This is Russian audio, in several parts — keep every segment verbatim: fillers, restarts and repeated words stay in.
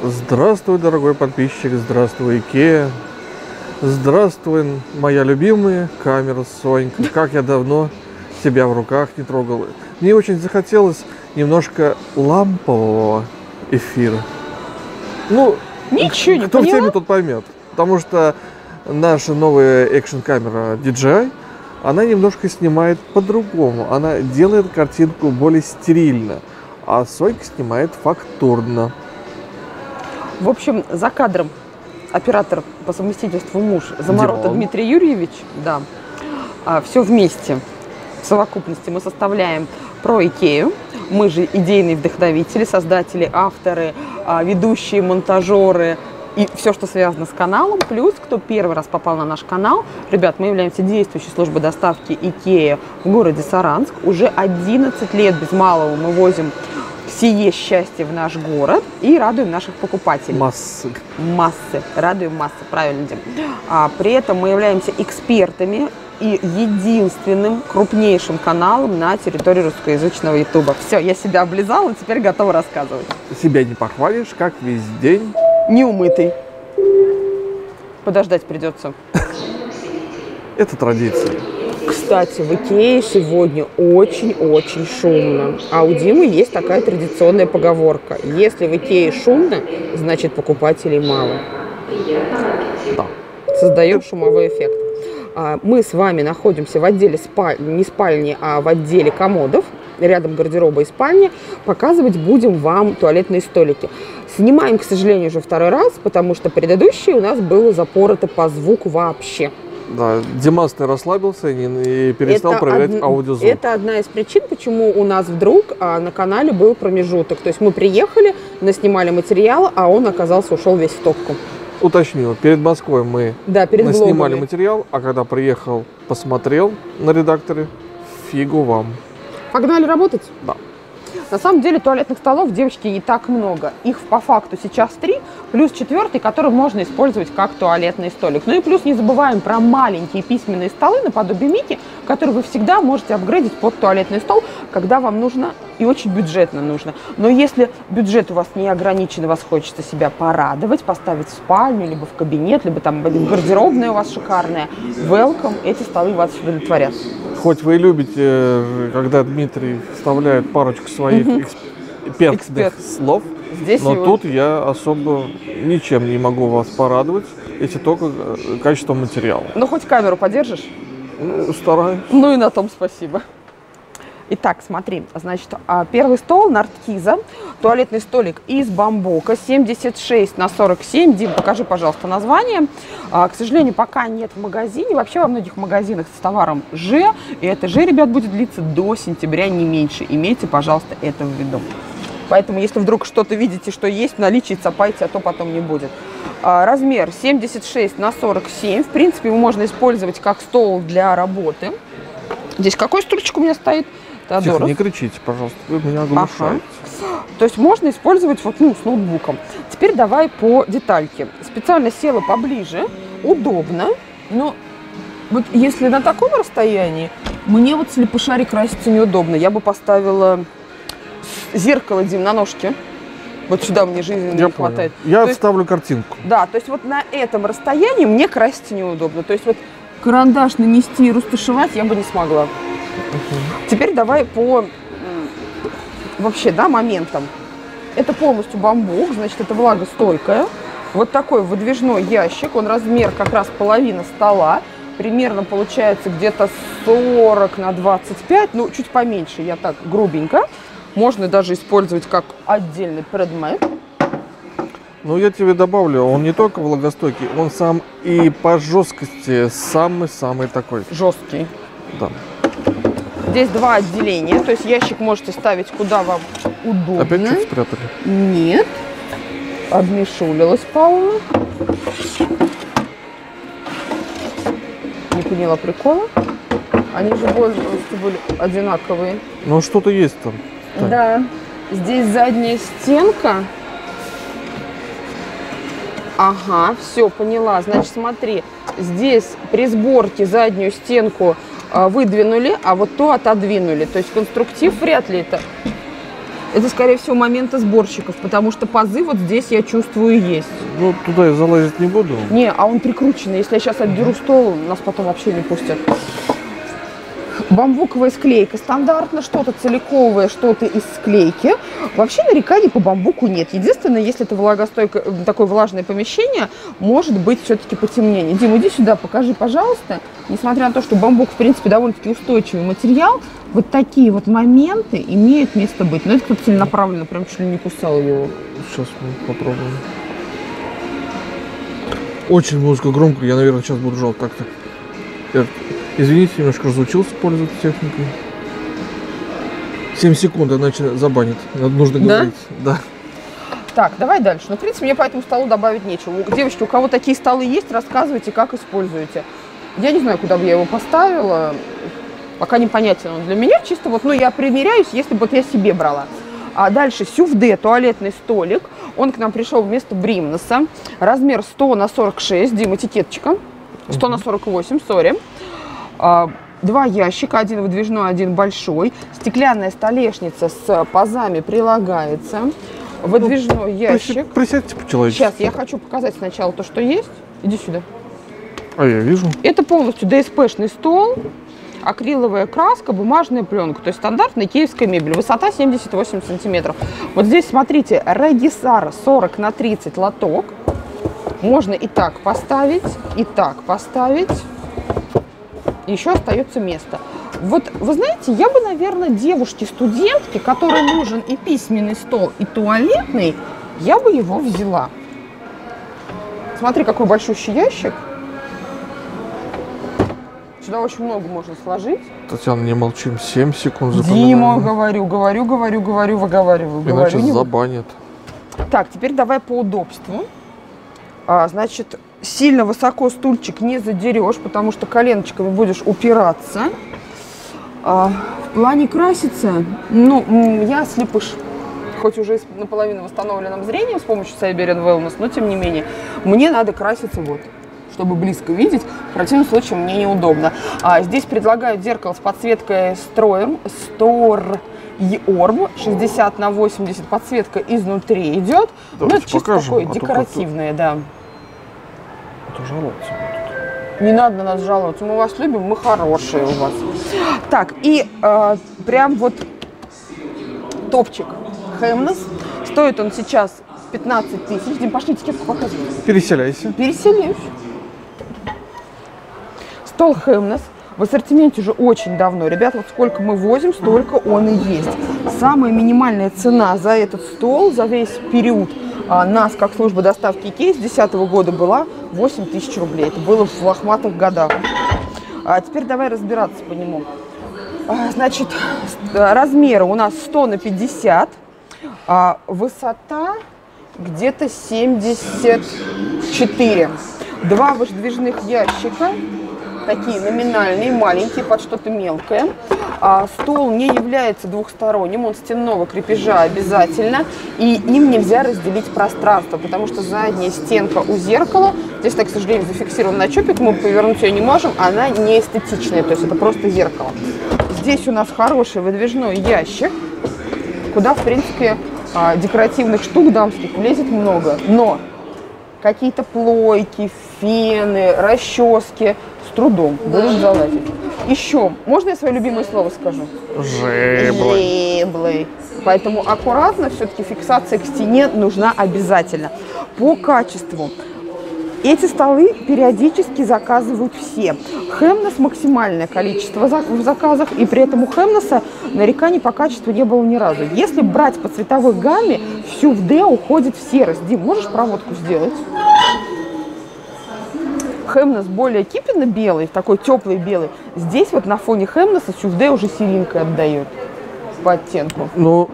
Здравствуй, дорогой подписчик, здравствуй, IKEA. Здравствуй, моя любимая камера Сонька. Как я давно тебя в руках не трогал. Мне очень захотелось немножко лампового эфира. Ну, ничего не кто поняла? В теме, тот поймет. Потому что наша новая экшн-камера ди джей ай, она немножко снимает по-другому. Она делает картинку более стерильно, а Сонька снимает фактурно. В общем, за кадром оператор по совместительству муж Заморота Дмитрий Юрьевич, да, а, все вместе, в совокупности мы составляем про Икею. Мы же идейные вдохновители, создатели, авторы, а, ведущие, монтажеры и все, что связано с каналом. Плюс, кто первый раз попал на наш канал, ребят, мы являемся действующей службой доставки Икея в городе Саранск. Уже одиннадцать лет без малого мы возим сие счастье в наш город и радуем наших покупателей. Массы. Массы. Радуем массы, правильно, Дим. А, при этом мы являемся экспертами и единственным крупнейшим каналом на территории русскоязычного ютуба. Все, я себя облизала, теперь готова рассказывать. Себя не похвалишь, как весь день. Неумытый. Подождать придется. Это традиция. Кстати, в Икее сегодня очень-очень шумно. А у Димы есть такая традиционная поговорка. Если в Икее шумно, значит покупателей мало. Да. Создаем шумовой эффект. Мы с вами находимся в отделе спальни, не спальни, а в отделе комодов. Рядом гардероба и спальни. Показывать будем вам туалетные столики. Снимаем, к сожалению, уже второй раз, потому что предыдущие у нас было запорото по звуку вообще. Да, Димас ты расслабился и перестал это проверять од... аудиозвук. Это одна из причин, почему у нас вдруг а, на канале был промежуток. То есть мы приехали, наснимали материал, а он оказался, ушел весь в топку. Уточню, перед Москвой мы да, перед наснимали блогами. материал, а когда приехал, посмотрел на редакторе, фигу вам. Погнали работать? Да. На самом деле туалетных столов, девочки, не так много. Их по факту сейчас три, плюс четвертый, который можно использовать как туалетный столик. Ну и плюс не забываем про маленькие письменные столы наподобие мики, которые вы всегда можете апгрейдить под туалетный стол, когда вам нужно и очень бюджетно нужно. Но если бюджет у вас не ограничен, вас хочется себя порадовать, поставить в спальню, либо в кабинет, либо там гардеробная у вас шикарная, welcome, эти столы вас удовлетворят. Хоть вы и любите, когда Дмитрий вставляет парочку своих угу. экспертных Эксперт. слов, Здесь но его... тут я особо ничем не могу вас порадовать, если только качеством материала. Ну, хоть камеру подержишь? Ну, стараюсь. Ну и на том спасибо. Итак, смотри, значит, первый стол Nordkisa, туалетный столик из бамбука, семьдесят шесть на сорок семь. Дим, покажи, пожалуйста, название. К сожалению, пока нет в магазине, вообще во многих магазинах с товаром Ж, и это Ж, ребят, будет длиться до сентября, не меньше. Имейте, пожалуйста, это в виду. Поэтому, если вдруг что-то видите, что есть в наличии, цапайте, а то потом не будет. Размер семьдесят шесть на сорок семь, в принципе, его можно использовать как стол для работы. Здесь какой стульчик у меня стоит? Тихо, не кричите, пожалуйста, вы меня оглушаете. Ага. То есть можно использовать вот, ну, с ноутбуком. Теперь давай по детальке. Специально села поближе, удобно, но вот если на таком расстоянии, мне вот слепошаре краситься неудобно. Я бы поставила зеркало, Дим, на ножке. Вот сюда мне жизни не хватает. Я отставлю картинку. Да, то есть вот на этом расстоянии мне краситься неудобно. То есть вот карандаш нанести и растушевать я бы не смогла. Теперь давай по вообще, да, моментам. Это полностью бамбук, значит, это влагостойкая. Вот такой выдвижной ящик, он размер как раз половина стола. Примерно получается где-то сорок на двадцать пять, ну, чуть поменьше, я так грубенько. Можно даже использовать как отдельный предмет. Ну, я тебе добавлю, он не только влагостойкий, он сам и по жесткости самый-самый такой. Жесткий. Да. Здесь два отделения, то есть ящик можете ставить куда вам удобно. Опять что-то спрятали? Нет. Обмешулилась Паула. Не поняла прикола. Они же больше были одинаковые. Ну, что-то есть там. Так. Да. Здесь задняя стенка. Ага, все, поняла. Значит, смотри, здесь при сборке заднюю стенку выдвинули, а вот то отодвинули. То есть конструктив вряд ли это Это, скорее всего, моменты сборщиков, потому что пазы вот здесь, я чувствую, есть. Ну, туда я залазить не буду. Не, а он прикручен. Если я сейчас отдеру стол, нас потом вообще не пустят. Бамбуковая склейка. Стандартно что-то целиковое, что-то из склейки. Вообще нареканий по бамбуку нет. Единственное, если это влагостойкое, такое влажное помещение, может быть все-таки потемнение. Дим, иди сюда, покажи, пожалуйста. Несмотря на то, что бамбук, в принципе, довольно-таки устойчивый материал, вот такие вот моменты имеют место быть. Но это кто-то целенаправленно прям чуть ли не кусал его. Сейчас мы попробуем. Очень музыка громко. Я, наверное, сейчас буду жалко так-то. Я... Извините, немножко разучился пользоваться техникой. семь секунд, иначе забанит. Нужно говорить. Да? Да. Так, давай дальше. Ну, в принципе, мне по этому столу добавить нечего. Девочки, у кого такие столы есть, рассказывайте, как используете. Я не знаю, куда бы я его поставила. Пока непонятен он для меня. Чисто вот, ну, я примеряюсь, если бы вот я себе брала. А дальше Сювде, туалетный столик. Он к нам пришел вместо Бримнеса. Размер сто на сорок шесть. Дима, этикеточка. сто на сорок восемь, сори. Два ящика, один выдвижной, один большой. Стеклянная столешница с пазами прилагается. Выдвижной ящик. Присядьте по-человечески. Сейчас я хочу показать сначала то, что есть. Иди сюда. А я вижу. Это полностью ДСПшный стол, акриловая краска, бумажная пленка. То есть стандартная киевская мебель. Высота семьдесят восемь сантиметров. Вот здесь, смотрите, регисар сорок на тридцать лоток. Можно и так поставить, и так поставить. Еще остается место. Вот, вы знаете, я бы, наверное, девушке-студентке, которой нужен и письменный стол, и туалетный, я бы его взяла. Смотри, какой большущий ящик. Сюда очень много можно сложить. Татьяна, не молчим, семь секунд. Дима, говорю, говорю, говорю, говорю, выговариваю. Иначе говорю, забанят. Так, теперь давай по удобству. А, значит... Сильно высоко стульчик не задерешь, потому что коленочками будешь упираться. А, в плане краситься, ну, я слепыш. Хоть уже с наполовину восстановленным зрением с помощью Siberian Wellness, но тем не менее. Мне надо краситься вот, чтобы близко видеть. В противном случае мне неудобно. А, здесь предлагают зеркало с подсветкой строем. Стор... И орб шестьдесят на восемьдесят. Подсветка изнутри идет. Давайте, ну, это чисто покажем, такое а декоративное, да. Жаловаться. Не надо на нас жаловаться, мы вас любим, мы хорошие у вас. Так, и э, прям вот топчик Хемнес. Стоит он сейчас пятнадцать тысяч. Дим, пошли этикетку показывай. Переселяйся. Переселюсь. Стол Хемнес. В ассортименте уже очень давно. Ребят, вот сколько мы возим, столько он и есть. Самая минимальная цена за этот стол, за весь период а, нас, как служба доставки IKEA, с две тысячи десятого года была восемь тысяч рублей. Это было в лохматых годах. А теперь давай разбираться по нему. А, значит, размеры у нас сто на пятьдесят. А, высота где-то семьдесят четыре. Два выдвижных ящика. Такие номинальные, маленькие, под что-то мелкое. А, стол не является двухсторонним, он стенного крепежа обязательно. И им нельзя разделить пространство, потому что задняя стенка у зеркала, здесь, так, к сожалению, зафиксирован на чопик, мы повернуть ее не можем, она не эстетичная, то есть это просто зеркало. Здесь у нас хороший выдвижной ящик, куда, в принципе, декоративных штук дамских влезет много. Но какие-то плойки, фены, расчески с трудом будут залазить. Еще, можно я свое любимое слово скажу? Жеблый. Жеблый. Поэтому аккуратно, все-таки фиксация к стене нужна обязательно. По качеству. Эти столы периодически заказывают все. Хемнес максимальное количество в заказах, и при этом у Хемнеса нареканий по качеству не было ни разу. Если брать по цветовой гамме, Сювде уходит в серость. Дим, можешь проводку сделать? Хемнес более кипенно-белый, такой теплый белый. Здесь вот на фоне Хемнеса Сювде уже серенькой отдает по оттенку. Но...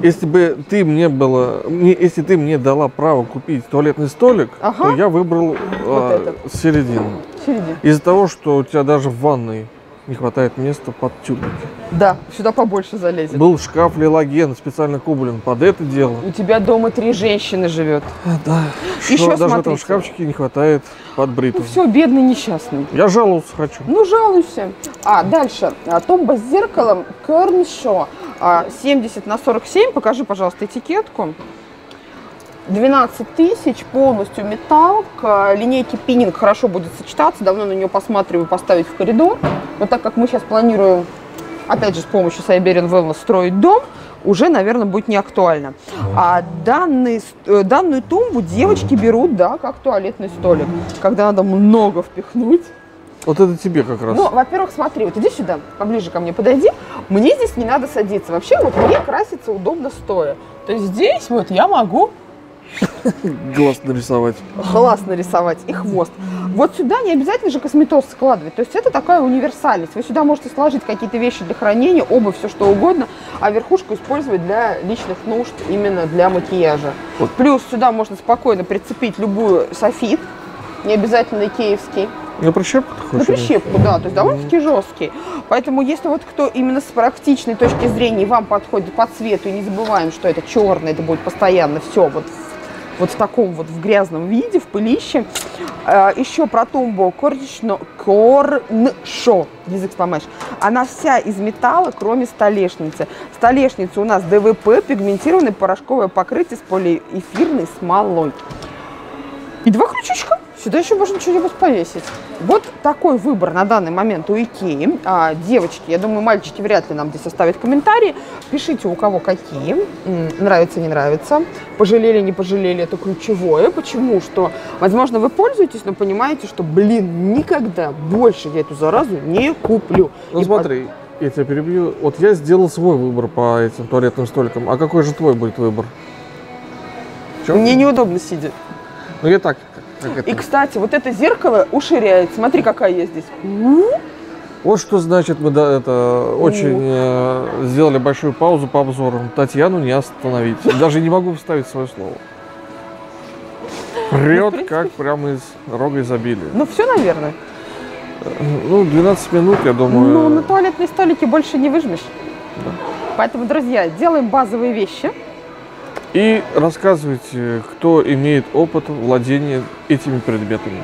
Если бы ты мне было, мне, если ты мне дала право купить туалетный столик, ага, то я выбрал вот а, середину. Середину. Из-за того, что у тебя даже в ванной не хватает места под тюбики. Да, сюда побольше залезет. Был шкаф Lillongen, специально куплен под это дело. У тебя дома три женщины живет. Да. Еще даже смотрите, в этом шкафчике не хватает под бритву. Ну все, бедный, несчастный. Я жаловаться хочу. Ну жалуйся. А дальше. Тумба с зеркалом Корншо. семьдесят на сорок семь, покажи, пожалуйста, этикетку. двенадцать тысяч, полностью металл, к линейке пининг хорошо будет сочетаться, давно на нее посматриваю поставить в коридор. Но так как мы сейчас планируем, опять же, с помощью Siberian Wellness строить дом, уже, наверное, будет не актуально. А данный, данную тумбу девочки берут, да, как туалетный столик, когда надо много впихнуть. Вот это тебе как раз. Ну, во-первых, смотри, вот иди сюда, поближе ко мне подойди. Мне здесь не надо садиться. Вообще, вот мне краситься удобно стоя. То есть здесь вот я могу... Глаз нарисовать. Глаз нарисовать и хвост. Вот сюда не обязательно же косметоз складывать. То есть это такая универсальность. Вы сюда можете сложить какие-то вещи для хранения, обувь, все что угодно, а верхушку использовать для личных нужд, именно для макияжа. Вот. Плюс сюда можно спокойно прицепить любую софит, не обязательно икеевский. На прищепку ты хочешь? На прищепку, да, то есть довольно-таки жесткий. Поэтому, если вот кто именно с практичной точки зрения вам подходит по цвету, и не забываем, что это черное, это будет постоянно все вот, вот в таком вот в грязном виде, в пылище. А, еще про тумбу Корншо, Корншо, язык сломаешь. Она вся из металла, кроме столешницы. Столешница у нас ДВП, пигментированное порошковое покрытие с полиэфирной смолой. И два крючочка. Сюда еще можно что-нибудь повесить. Вот такой выбор на данный момент у Икеи. А, девочки, я думаю, мальчики вряд ли нам здесь оставят комментарии. Пишите, у кого какие. Нравится, не нравится. Пожалели, не пожалели. Это ключевое. Почему? Что, возможно, вы пользуетесь, но понимаете, что, блин, никогда больше я эту заразу не куплю. Ну, и смотри, под... я тебя перебью. Вот я сделал свой выбор по этим туалетным столикам. А какой же твой будет выбор? Чё? Мне неудобно сидеть. Ну, я так... И, кстати, вот это зеркало уширяет. Смотри, какая я здесь. Вот что значит, мы да, это, очень э, сделали большую паузу по обзорам. Татьяну не остановить. Даже не могу вставить свое слово. Прет, ну, как прямо из рога изобилия. Ну, все, наверное. Ну, двенадцать минут, я думаю. Ну, на туалетные столики больше не выжмешь. Да. Поэтому, друзья, делаем базовые вещи. И рассказывайте, кто имеет опыт владения этими предметами.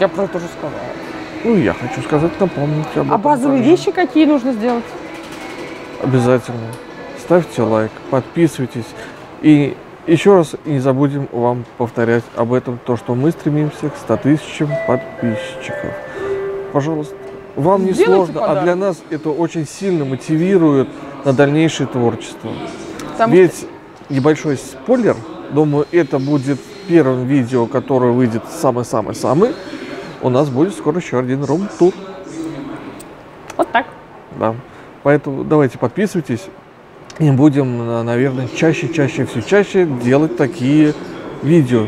Я про это уже сказала. Ну, я хочу сказать, напомнить об этом. А базовые вещи какие нужно сделать? Обязательно. Ставьте лайк, подписывайтесь. И еще раз не забудем вам повторять об этом, то, что мы стремимся к ста тысячам подписчиков. Пожалуйста. Вам не сложно, а для нас это очень сильно мотивирует на дальнейшее творчество. Ведь... Небольшой спойлер, думаю, это будет первым видео, которое выйдет самый-самый-самый. У нас будет скоро еще один рум-тур. Вот так. Да. Поэтому давайте подписывайтесь. И будем, наверное, чаще-чаще, все чаще делать такие видео.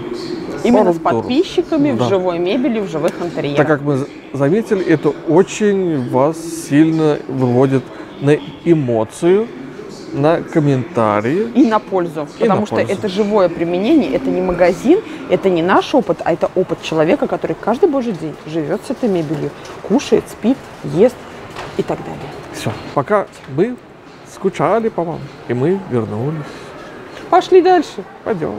Именно с подписчиками, да. В живой мебели, в живых интерьерах. Так как мы заметили, это очень вас сильно выводит на эмоцию. На комментарии. И на пользу. И потому на что пользу. Это живое применение, это не магазин, это не наш опыт, а это опыт человека, который каждый божий день живет с этой мебелью, кушает, спит, ест и так далее. Все. Пока мы скучали по вам, и мы вернулись. Пошли дальше. Пойдем.